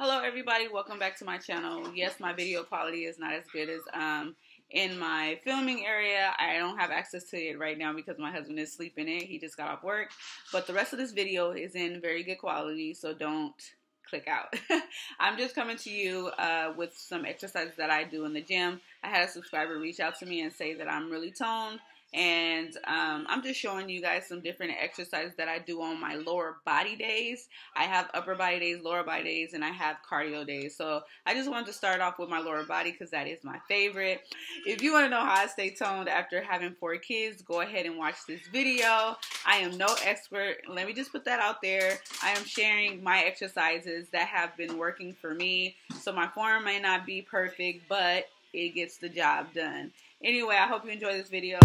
Hello everybody, welcome back to my channel. Yes, my video quality is not as good as in my filming area. I don't have access to it right now because my husband is sleeping in. He just got off work, but the rest of this video is in very good quality, so don't click out. I'm just coming to you with some exercises that I do in the gym. I had a subscriber reach out to me and say that I'm really toned, and I'm just showing you guys some different exercises that I do on my lower body days. I have upper body days, lower body days, and I have cardio days. So I just wanted to start off with my lower body because that is my favorite. If you want to know how I stay toned after having 4 kids, go ahead and watch this video. I am no expert. Let me just put that out there. I am sharing my exercises that have been working for me. So my form may not be perfect, but it gets the job done. Anyway, I hope you enjoy this video.